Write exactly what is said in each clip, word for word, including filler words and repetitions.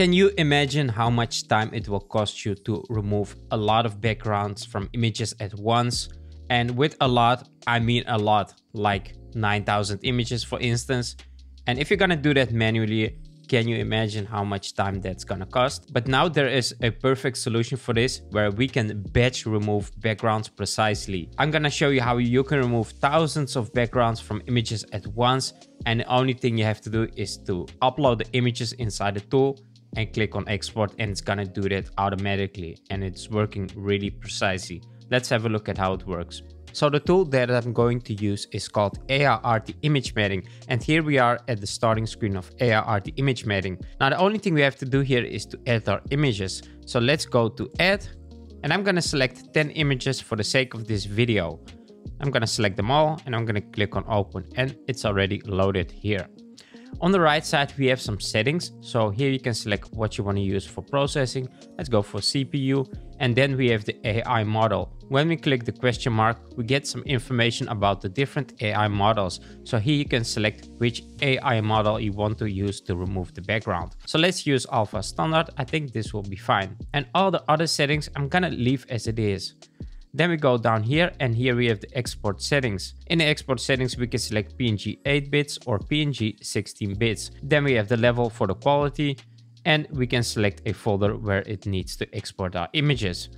Can you imagine how much time it will cost you to remove a lot of backgrounds from images at once? And with a lot, I mean a lot, like nine thousand images, for instance. And if you're gonna do that manually, can you imagine how much time that's gonna cost? But now there is a perfect solution for this, where we can batch remove backgrounds precisely. I'm gonna show you how you can remove thousands of backgrounds from images at once. And the only thing you have to do is to upload the images inside the tool and click on export, and it's gonna do that automatically. And it's working really precisely. Let's have a look at how it works. So the tool that I'm going to use is called AIarty Image Matting, and here we are at the starting screen of AIarty Image Matting. Now the only thing we have to do here is to add our images. So let's go to add, and I'm gonna select ten images for the sake of this video. I'm gonna select them all, and I'm gonna click on open, and it's already loaded here. On the right side we have some settings, so here you can select what you want to use for processing. Let's go for C P U, and then we have the A I model. When we click the question mark, we get some information about the different A I models. So here you can select which A I model you want to use to remove the background. So let's use Alpha Standard, I think this will be fine. And all the other settings I'm gonna leave as it is. Then we go down here, and here we have the export settings. In the export settings, we can select P N G eight bits or P N G sixteen bits. Then we have the level for the quality, and we can select a folder where it needs to export our images.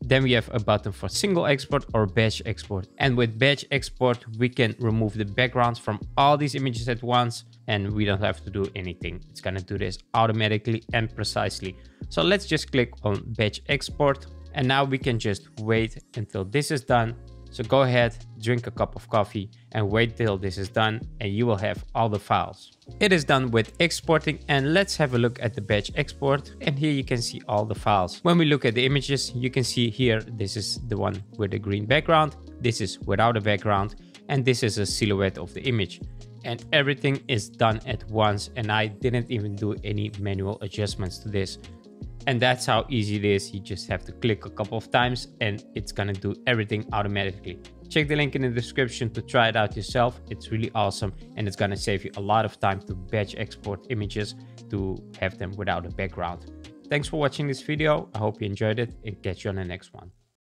Then we have a button for single export or batch export. And with batch export, we can remove the backgrounds from all these images at once, and we don't have to do anything. It's gonna do this automatically and precisely. So let's just click on batch export. And now we can just wait until this is done. So go ahead, drink a cup of coffee and wait till this is done, and you will have all the files. It is done with exporting, and let's have a look at the batch export. And here you can see all the files. When we look at the images, you can see here, this is the one with the green background. This is without a background, and this is a silhouette of the image. And everything is done at once, and I didn't even do any manual adjustments to this. And that's how easy it is. You just have to click a couple of times and it's gonna do everything automatically. Check the link in the description to try it out yourself. It's really awesome, and it's gonna save you a lot of time to batch export images to have them without a background. Thanks for watching this video. I hope you enjoyed it, and catch you on the next one.